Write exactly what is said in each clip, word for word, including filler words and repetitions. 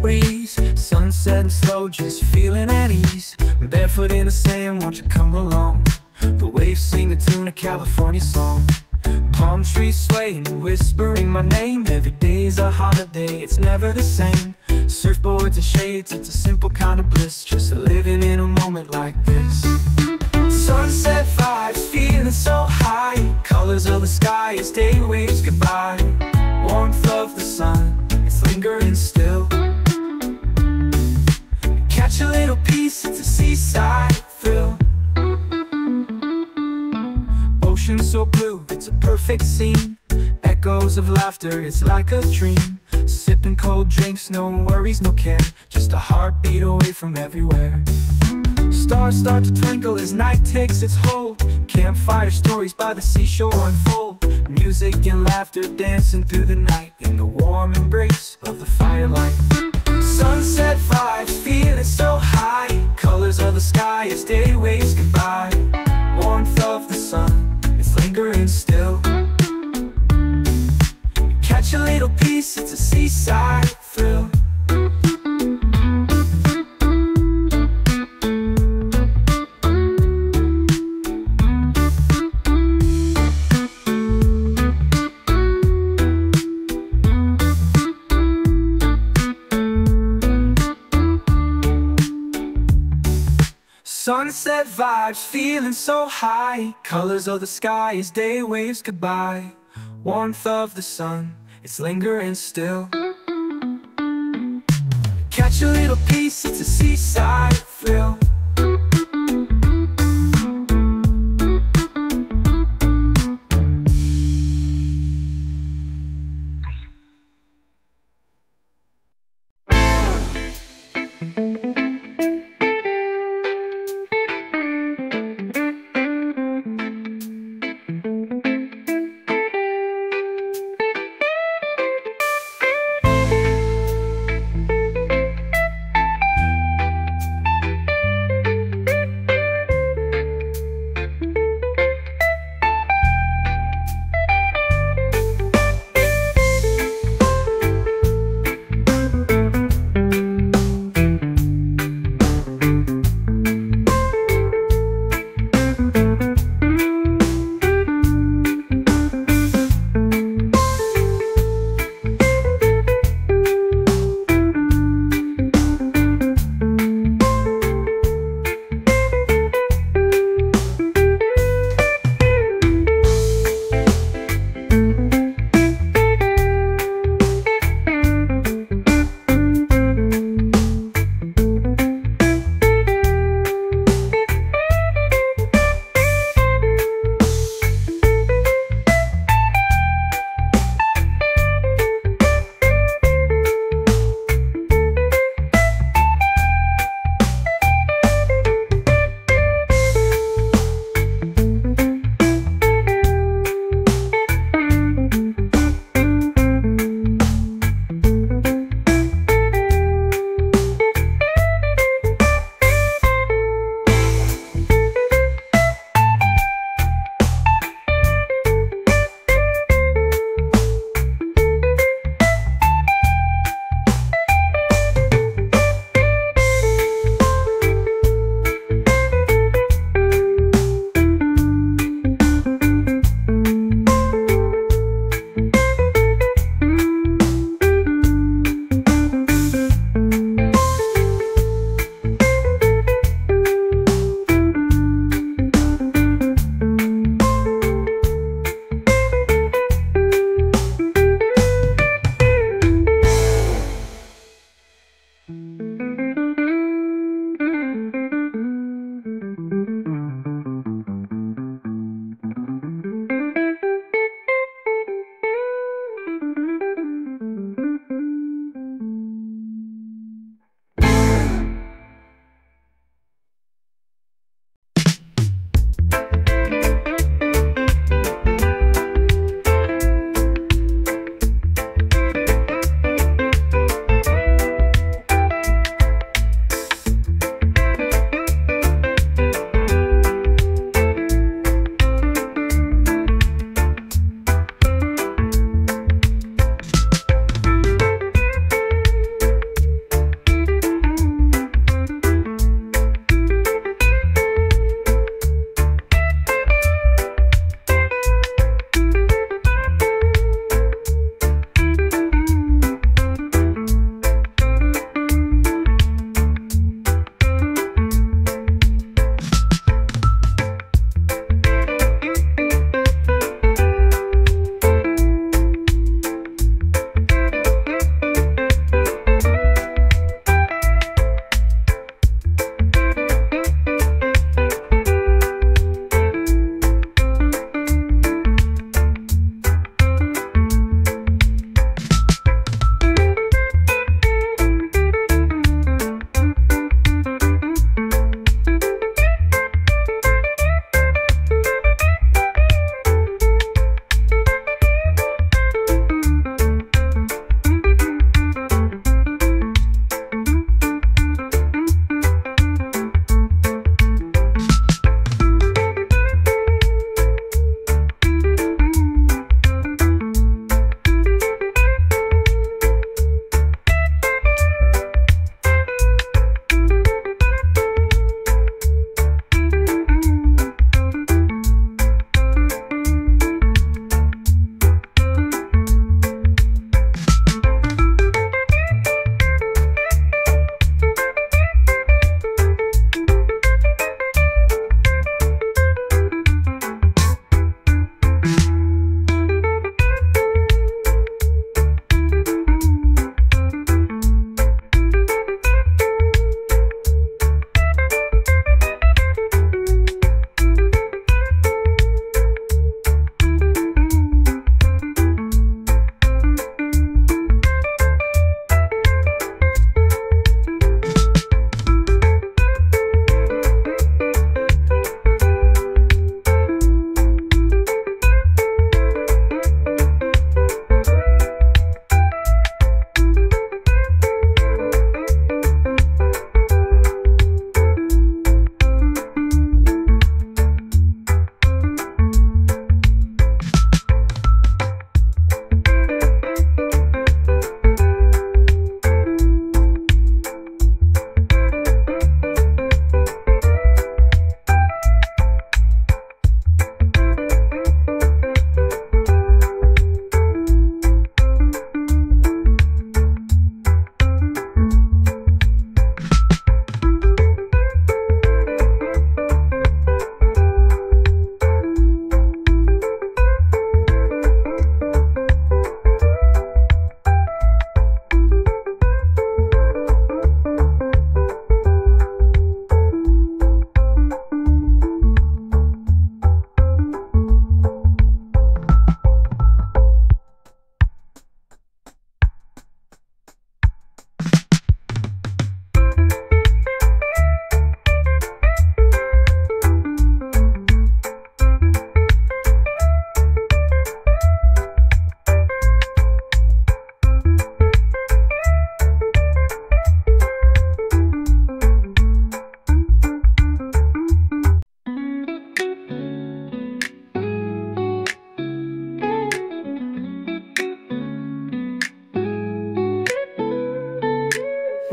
breeze, sunsetting slow, just feeling at ease. Barefoot in the sand, won't you come along? The waves sing the tune, a California song. Palm trees swaying, whispering my name. Every day's a holiday, it's never the same. Surfboards and shades, it's a simple kind of bliss, just living in a moment like this. Sunset vibes, feeling so high. Colors of the sky as day waves goodbye. Warmth of the sun, it's lingering still. Catch a little piece, it's a seaside thrill. Ocean so blue, it's a perfect scene. Echoes of laughter, it's like a dream. Sipping cold drinks, no worries, no care, just a heartbeat away from everywhere. Stars start to twinkle as night takes its hold. Campfire stories by the seashore unfold. Music and laughter dancing through the night in the warm embrace of the firelight. Sunset vibes, feeling so high. Colors of the sky as day waves goodbye. Warmth of the sun, it's lingering still. Catch a little piece, it's a seaside thrill. Sunset vibes, feeling so high. Colors of the sky as day waves goodbye. Warmth of the sun, it's lingering still. Catch a little piece, it's a seaside thrill.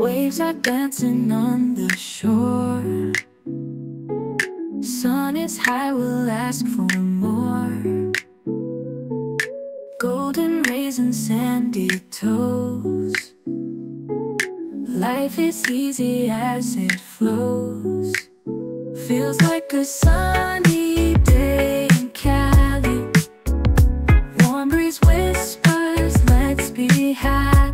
Waves are dancing on the shore. Sun is high, we'll ask for more. Golden raisins, sandy toes. Life is easy as it flows. Feels like a sunny day in Cali. Warm breeze whispers, let's be happy.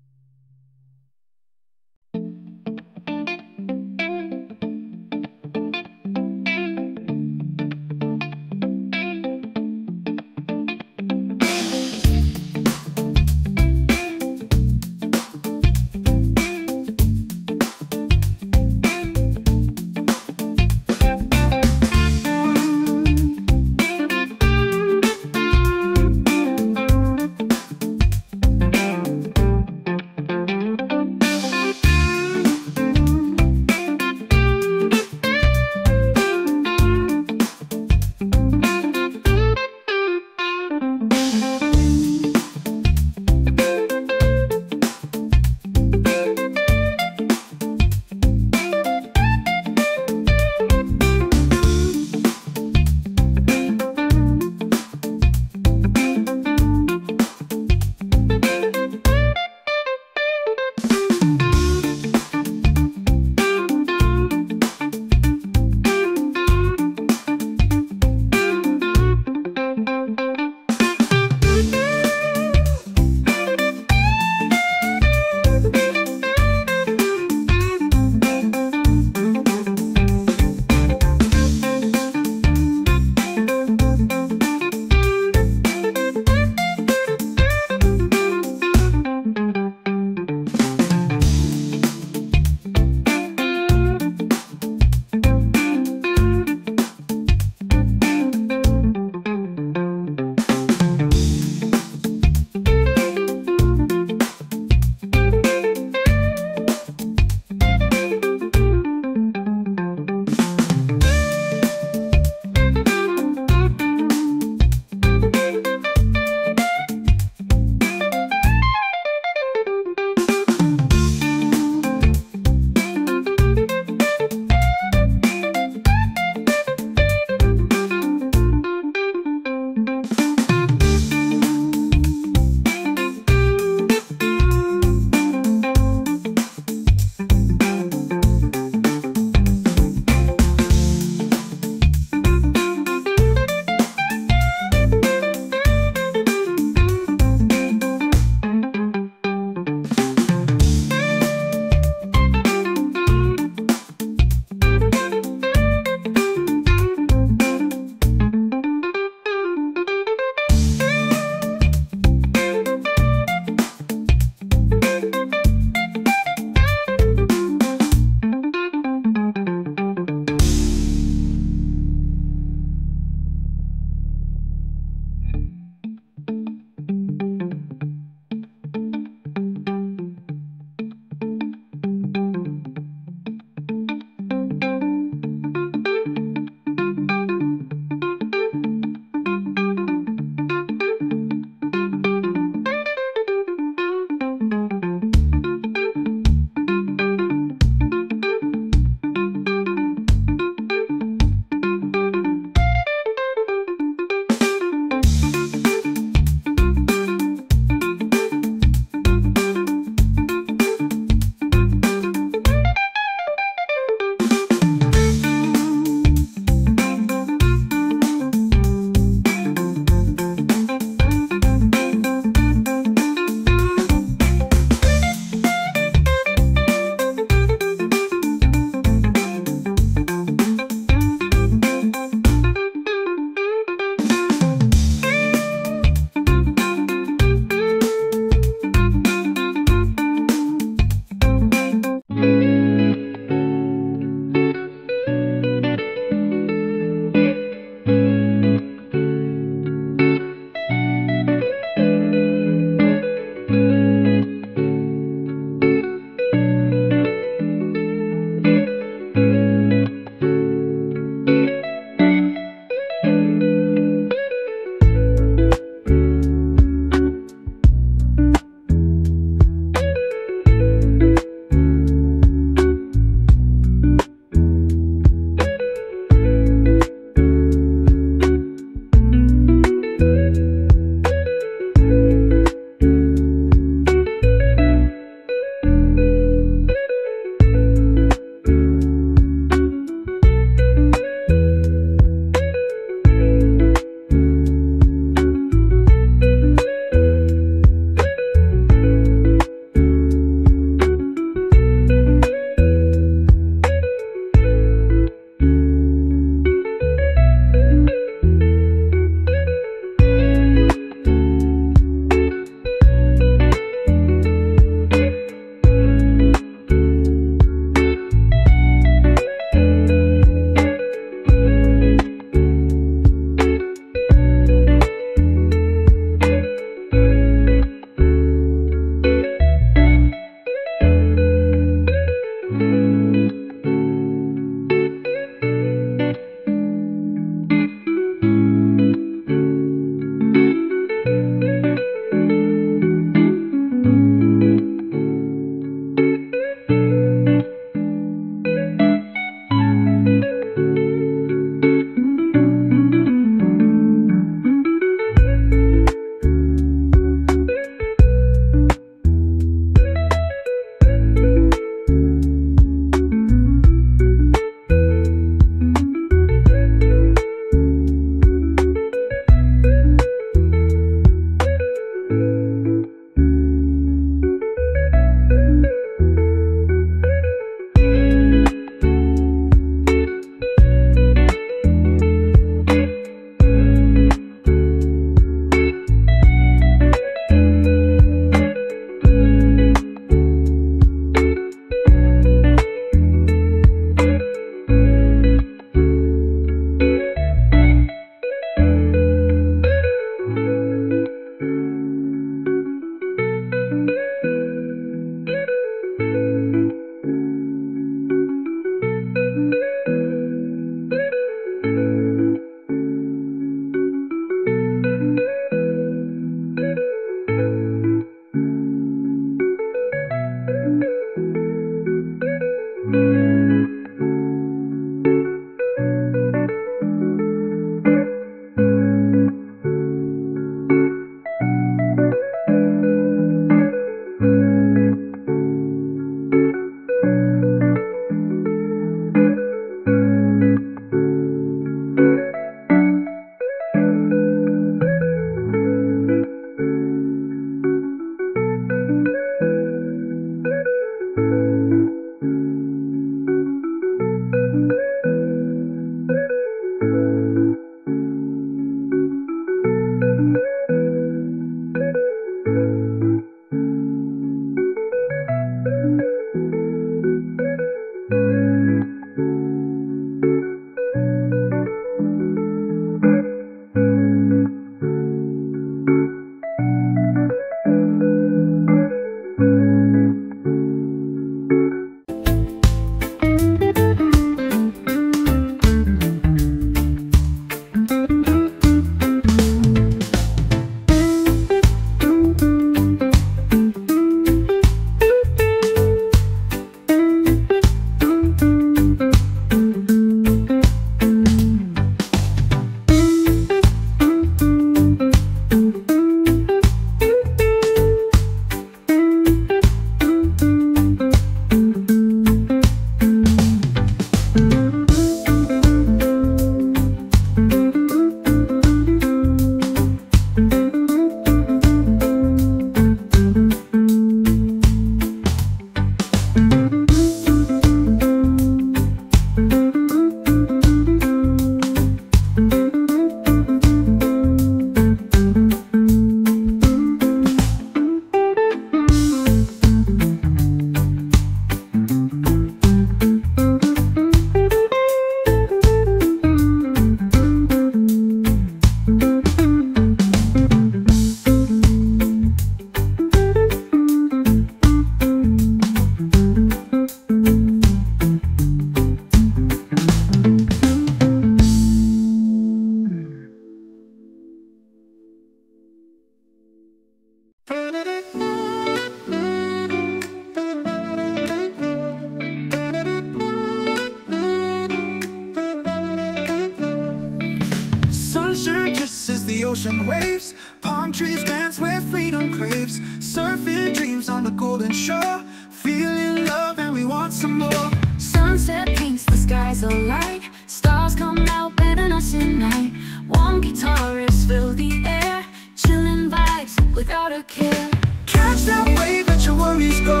kisses the ocean waves. Palm trees dance where freedom craves. Surfing dreams on the golden shore. Feeling love and we want some more. Sunset paints the skies alight. Stars come out better us at night. Warm guitarists fill the air. Chilling vibes without a care. Catch that wave, let your worries go.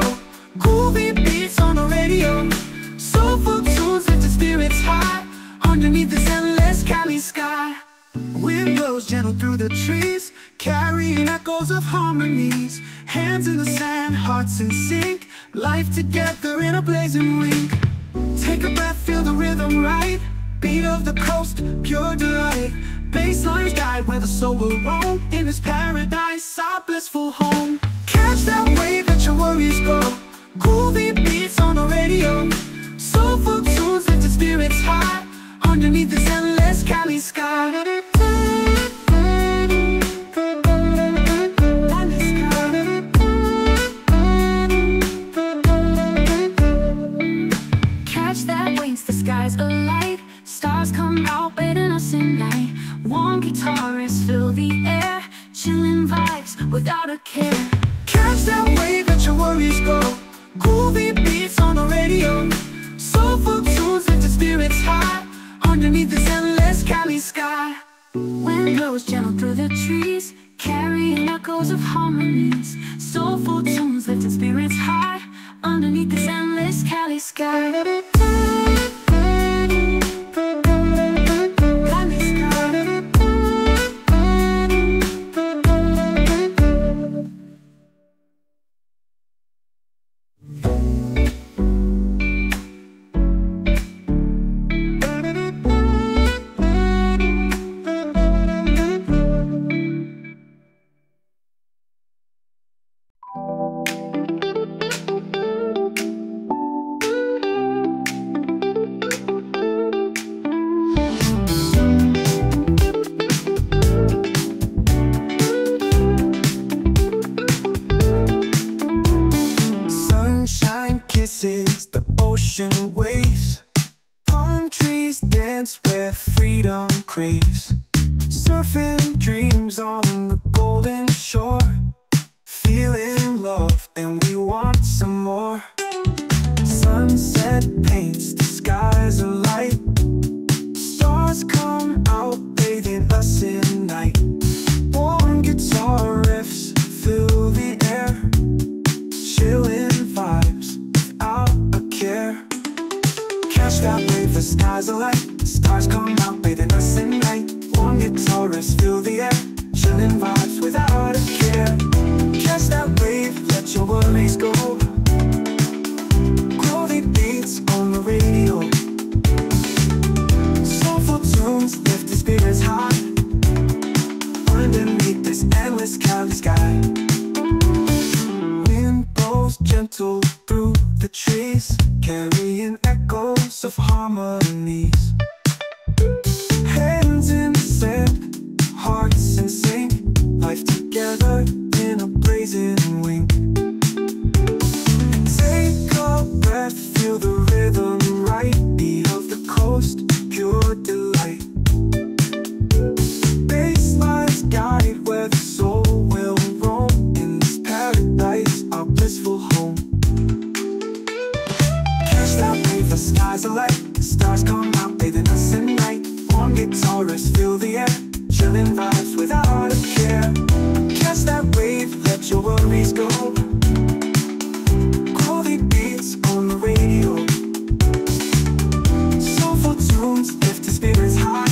Groovy beats on the radio. Soulful tunes lift the spirits high. Underneath this endless Cali sky. Wind blows gentle through the trees, carrying echoes of harmonies. Hands in the sand, hearts in sync. Life together in a blazing wink. Take a breath, feel the rhythm right. Beat of the coast, pure delight. Basslines guide where the soul will roam. In this paradise, our blissful home. Catch that wave, let your worries go. Groovy beats on the radio. Soulful tunes lift the spirits high. Underneath this endless Cali sky. Catch that wings, the sky's alight. Stars come out, bathing us in night. Warm guitarists fill the air. Chilling vibes without a care. Catch that wave, let your worries go. Groovy beats on the radio. Soulful tunes lift the spirits high. Underneath this endless Cali sky. Wind blows gentle through the trees, carrying echoes of harmonies. Soulful tunes lifting spirits high. Underneath this endless Cali sky. Waves, palm trees dance where freedom craves. Surfing dreams on the golden shore. Feeling love and we want some more. Sunset paints the skies alight. Stars come out bathing us in night. Warm guitar riffs fill the air. Chilling vibes without a care. Catch that wave, the skies alight. Stars come out, bathing us in night. Warm guitarists fill the air. Chilling vibes without a care. Catch that wave, let your worries go. Groovy beats on the radio. Soulful tunes lift the spirits high. Underneath this endless Cali sky. Wind blows gentle through the trees, carrying echoes of harmonies. Hands in the sand, hearts in sync. Life together in a blazing wing. Take a breath, feel the rhythm right. Beat of the coast, pure delight. Basslines guide where the soul will roam. In this paradise, our blissful home. Catch that wave, the skies alight. Stars come out, bathing us in night. Warm guitarists fill the air. Chilling vibes without a care. Catch that wave, let your worries go. Groovy beats on the radio. Soulful tunes lift the spirits high.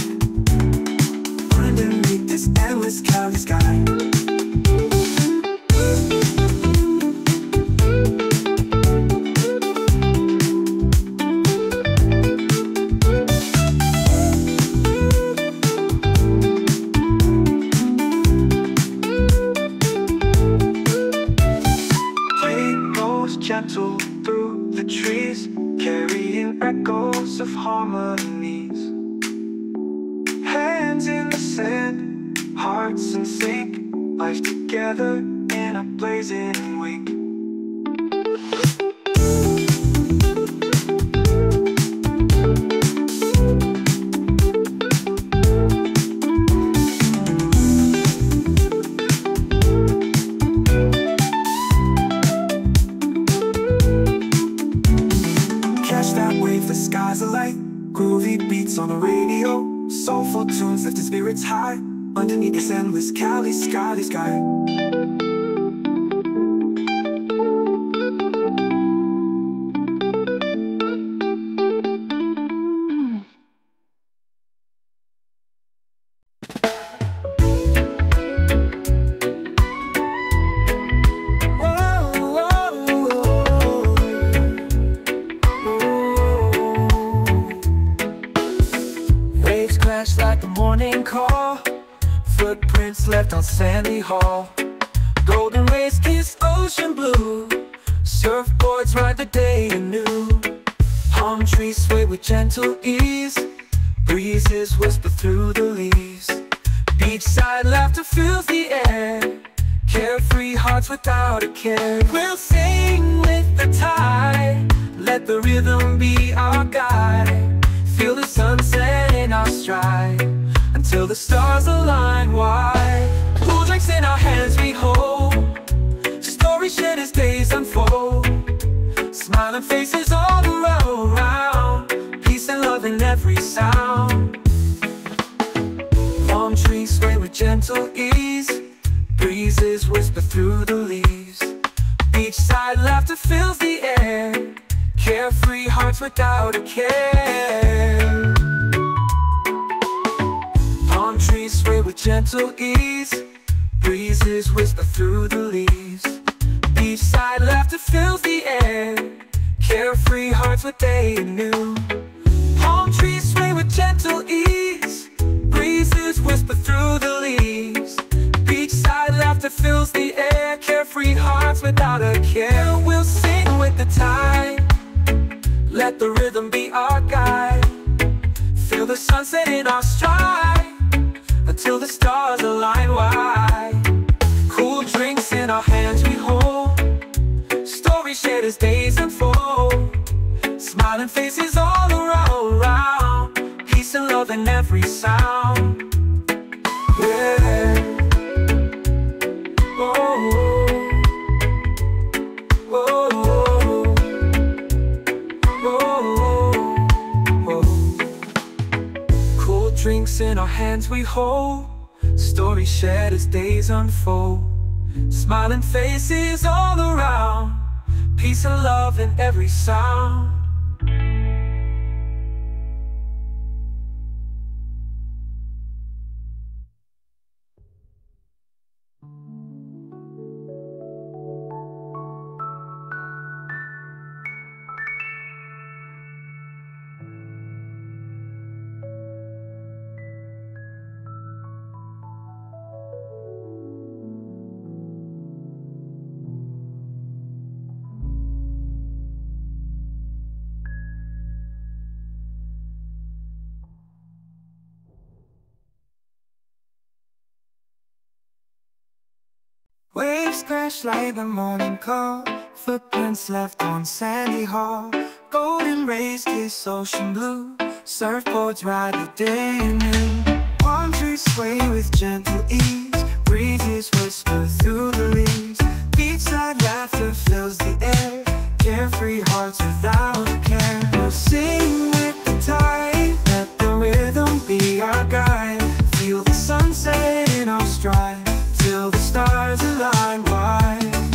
Underneath this endless Cali sky. Through the trees, carrying echoes of harmonies. Hands in the sand, hearts in sync. Life together in a blazing wink. spirits high underneath this endless Cali sky, this sky. Like the morning call, footprints left on Sandy Hall. Golden rays kiss ocean blue, surfboards ride the day anew. Palm trees sway with gentle ease, breezes whisper through the leaves. Beachside laughter fills the air, carefree hearts without a care. We'll sing with the tide, let the rhythm be our guide. Feel the sunset in our stride until the stars align wide. Cool drinks in our hands we hold, stories shared as days unfold. Smiling faces all around, peace and love in every sound. Palm trees sway with gentle ease, breezes whisper through the leaves. Beachside laughter fills the air, carefree hearts without a care. Palm trees sway with gentle ease, breezes whisper through the leaves. Beachside laughter fills the air, carefree hearts what they knew. Palm trees sway with gentle ease, breezes whisper through the leaves. Beachside laughter fills the air, carefree hearts without a care. We'll sing with the tide, let the rhythm be our guide. Feel the sunset in our stride until the stars align wide. Cool drinks in our hands we hold, stories shared as days unfold. Smiling faces all around, peace and love in every sound. Yeah. Oh. Drinks in our hands we hold, stories shared as days unfold. Smiling faces all around, peace and love in every sound. Waves crash like the morning call, footprints left on Sandy Hall. Golden rays kiss ocean blue, surfboards ride the day and noon. Palm trees sway with gentle ease, breezes whisper through the leaves. Beachside laughter fills the air, carefree hearts without a care. We'll sing with the tide, let the rhythm be our guide. Feel the sunset in our stride, the stars align wide.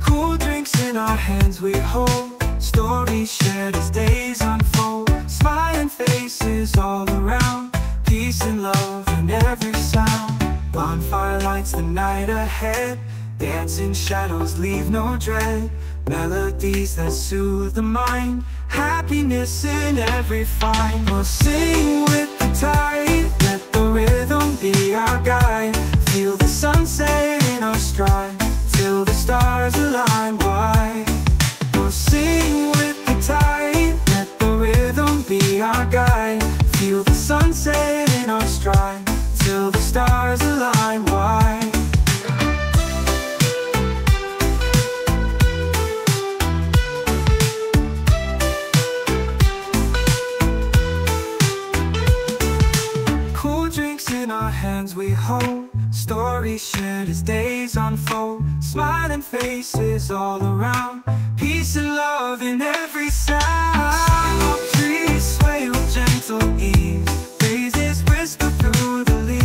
Cool drinks in our hands we hold, stories shared as days unfold. Smiling faces all around, peace and love in every sound. Bonfire lights the night ahead, dancing shadows leave no dread. Melodies that soothe the mind, happiness in every find. We'll sing with the tide, let the rhythm be our guide. Feel the sunset in our stride, till the stars align wide. We'll sing with the tide, let the rhythm be our guide. Feel the sunset in our stride, till the stars align wide. Cool drinks in our hands we hold, stories shared as days unfold. Smiling faces all around, peace and love in every sound. Palm trees sway with gentle ease, breezes whisper through the leaves.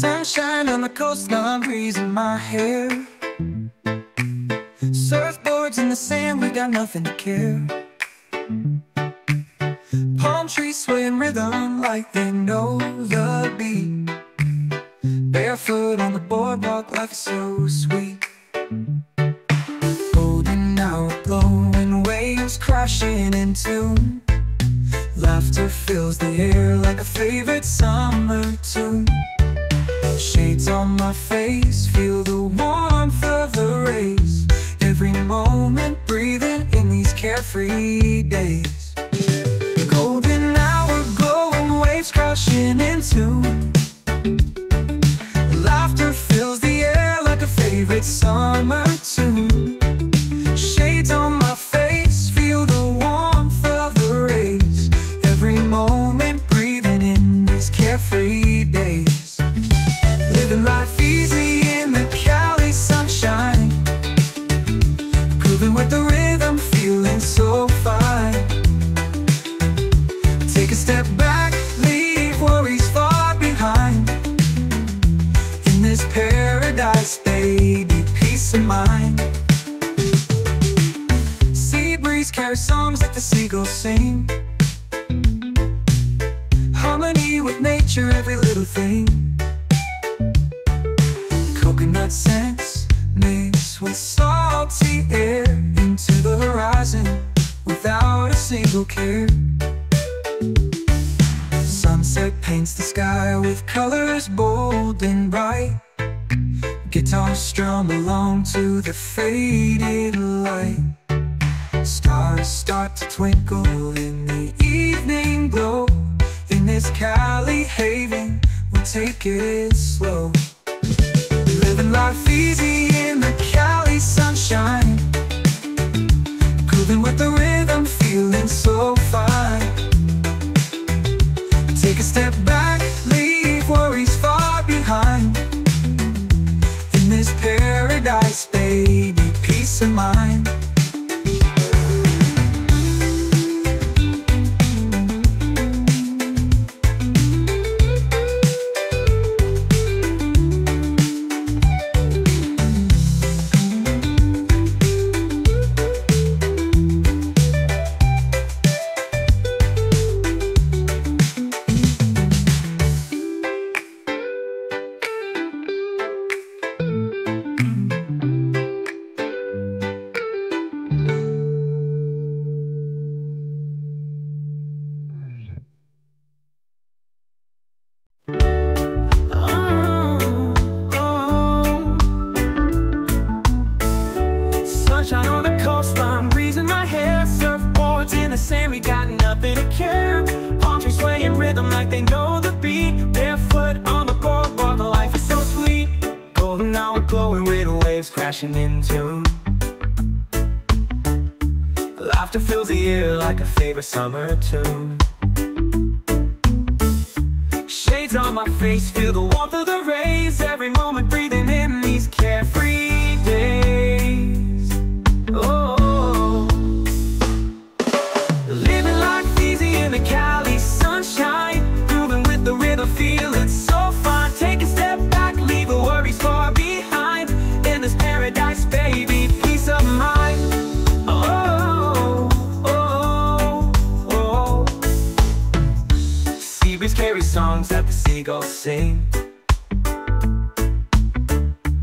Sunshine on the coastline, breeze in my hair. Surfboards in the sand, we got nothing to care. Palm trees sway in rhythm like they know the beat. Barefoot on the boardwalk, life is so sweet. Holding out, blowing waves, crashing in tune. Laughter fills the air like a favorite summer tune. Shades on my face, feel the warmth of the rays. Every moment breathing in these carefree days. Golden hour, glowing waves crashing in tune. Laughter fills the air like a favorite summer tune. Shades on my face, feel the warmth of the rays. Every moment breathing in these carefree days. Living life easy in the Cali sunshine, grooving with the rhythm, feeling so fine. Take a step back, leave worries far behind. In this paradise, baby, peace of mind. Sea breeze carries songs like the seagulls sing. Harmony with nature, every little thing. Coconut scents mix with salty air, into the horizon without a single care. Sunset paints the sky with colors bold and bright. Guitar strum along to the faded light. Stars start to twinkle in the evening glow. In this Cali haven, we'll take it slow. Living life easy in the Cali sunshine, grooving with the rhythm, feeling so fine. Take a step back, leave worries far behind. In this paradise, baby, peace of mind. Summer tune. Shades on my face, feel the warmth of the rays. Every moment breathing in these carefree days. Oh, living life easy in the Cali sunshine, grooving with the rhythm, feeling so fine. Take a step back, leave the worries far behind. In this paradise, baby, peace of mind. Oh. Carry songs that the seagulls sing.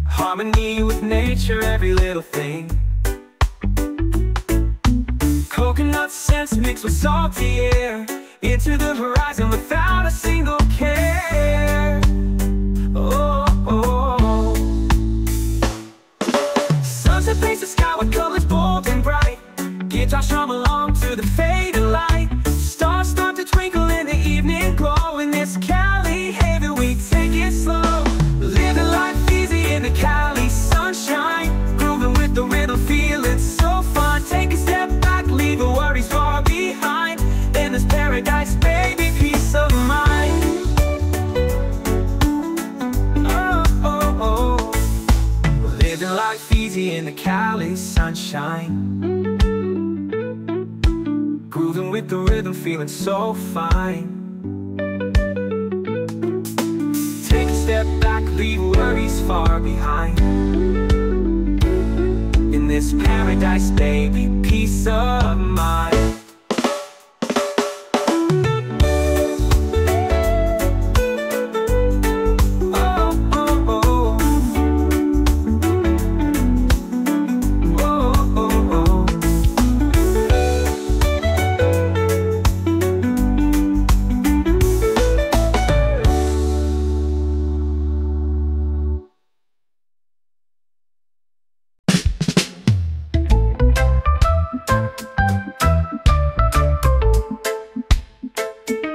Harmony with nature, every little thing. Coconut scents mixed with salty air, into the horizon without a single care. Oh, oh, oh. Sunset paints the sky with colors bold and bright. Guitar strum along to the faded light. Stars start to twinkle in the evening glow. In this Cali haven, we take it slow. Living life easy in the Cali sunshine, grooving with the rhythm, feeling so fun. Take a step back, leave the worries far behind. In this paradise, baby, peace of mind. Oh, oh, oh. Living life easy in the Cali sunshine, grooving with the rhythm, feeling so fine. Take a step back. leave worries far behind. In this paradise, baby, peace of mind. Thank you.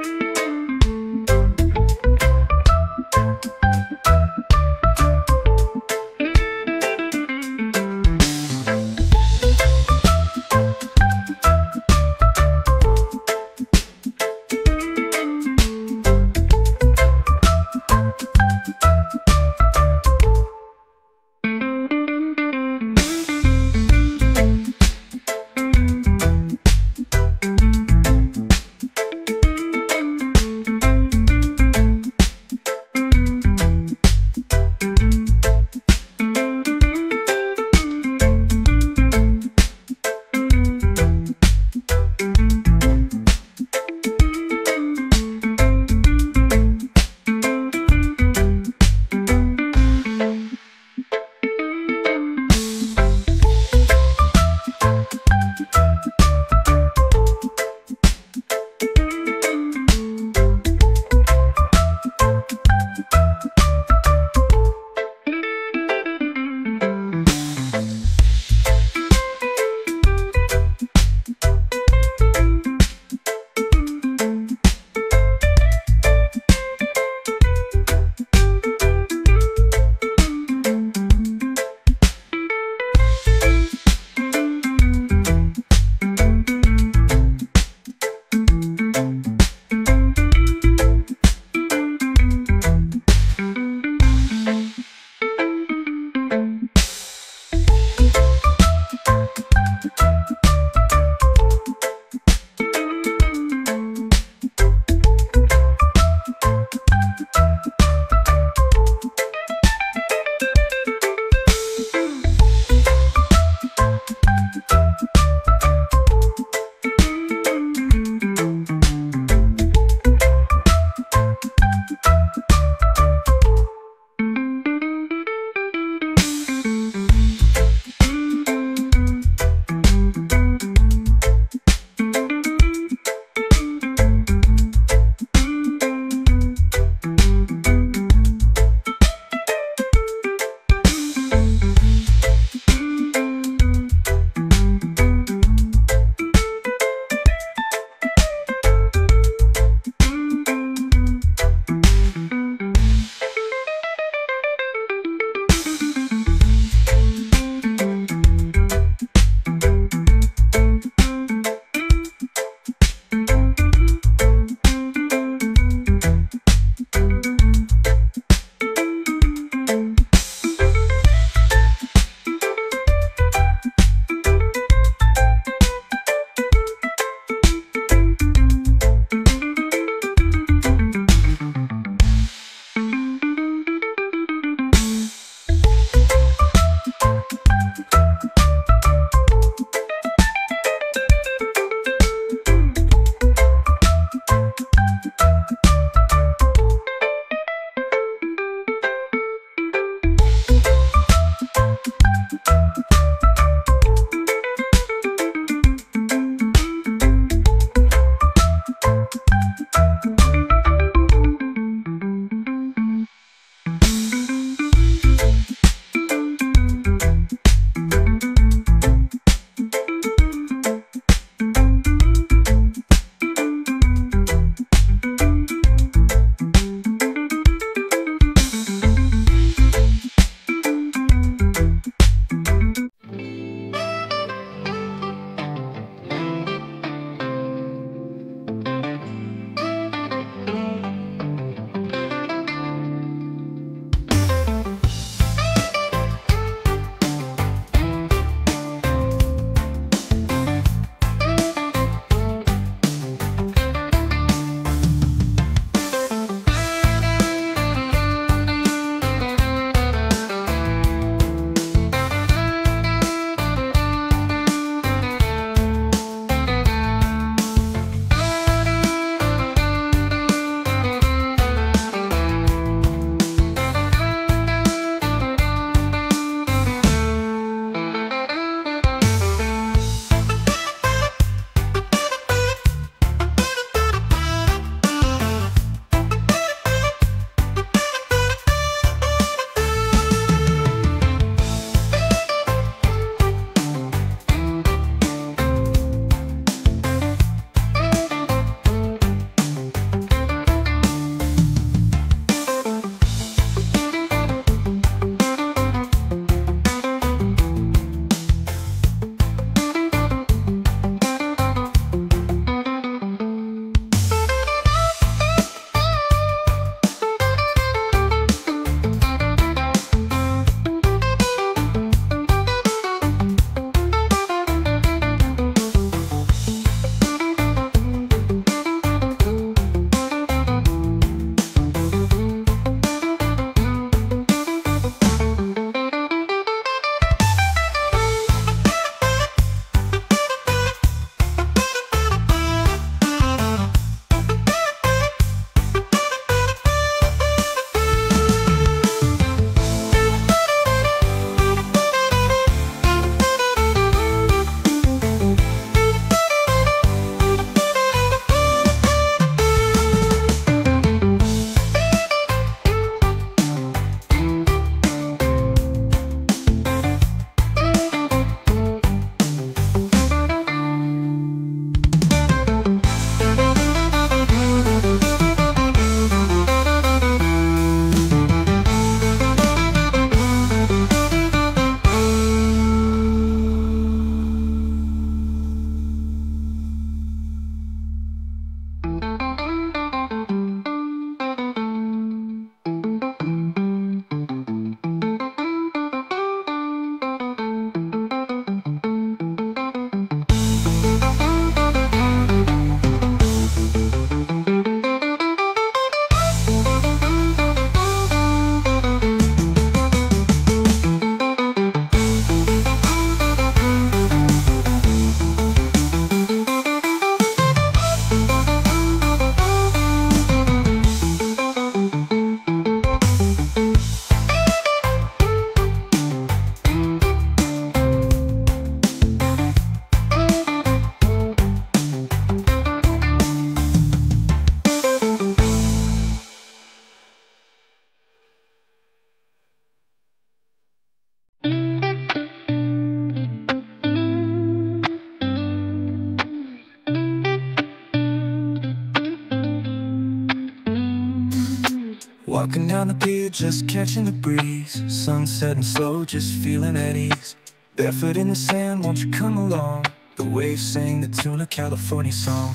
Walking down the pier, just catching the breeze. Sun setting slow, just feeling at ease. Barefoot in the sand, won't you come along? The waves sing the tune, a California song.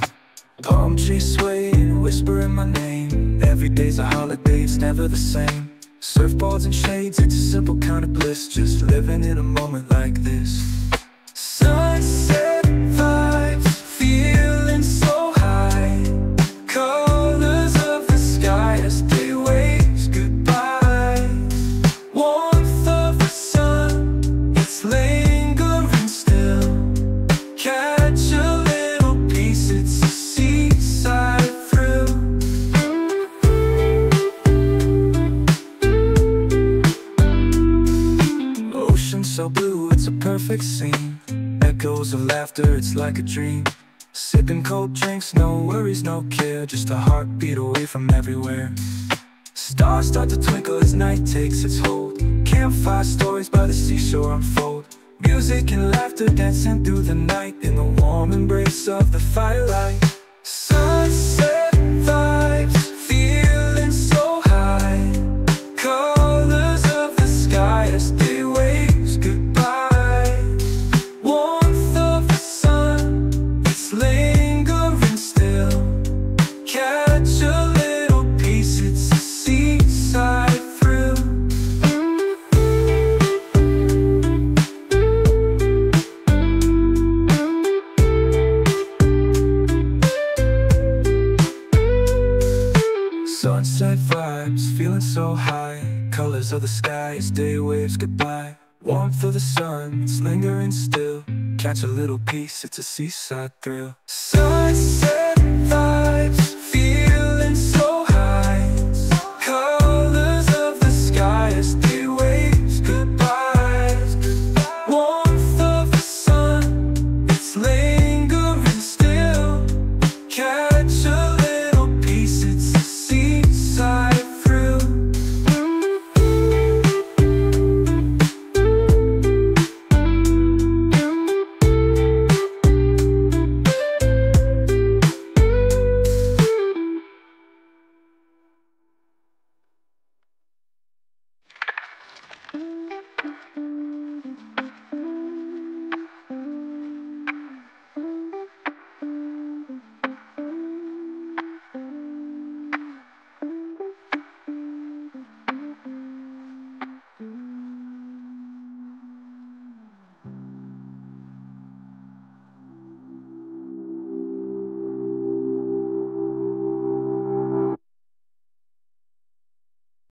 Palm trees sway, whispering my name. Every day's a holiday, it's never the same. Surfboards and shades, it's a simple kind of bliss. Just living in a moment like this. Sunset vibes, feeling so high. Colors of the sky as they waves goodbye. Warmth of the sun, it's lingering still. Catch a little piece, it's a seaside thrill. Ocean so blue, it's a perfect scene. Echoes of laughter, it's like a dream. Sipping cold drinks, no worries, no care. Just a heartbeat away from everywhere. Stars start to twinkle as night takes its hold. Campfire stories by the seashore unfold. Music and laughter dancing through the night in the warm embrace of the firelight. Sunset vibes, feeling so high. Colors of the sky as they waves goodbye. Warmth of the sun, it's lingering still. Catch a little piece, it's a seaside thrill. Sunset vibes, feeling so high. Colors of the sky as day waves goodbye. Warmth of the sun, it's lingering still. Catch a little piece, it's a seaside thrill. Sunset.